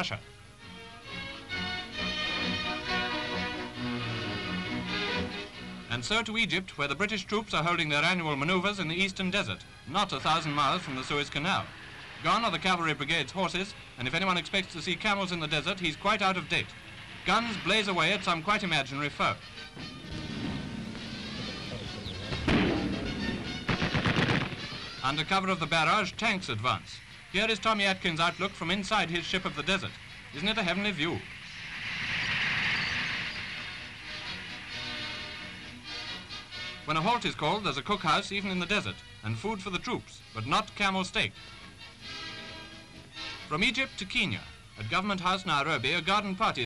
Russia. And so to Egypt, where the British troops are holding their annual manoeuvres in the eastern desert, not 1,000 miles from the Suez Canal. Gone are the cavalry brigade's horses, and if anyone expects to see camels in the desert, he's quite out of date. Guns blaze away at some quite imaginary foe. Under cover of the barrage, tanks advance. Here is Tommy Atkins' outlook from inside his ship of the desert. Isn't it a heavenly view? When a halt is called, there's a cookhouse even in the desert, and food for the troops, but not camel steak. From Egypt to Kenya, at Government House, Nairobi, a garden party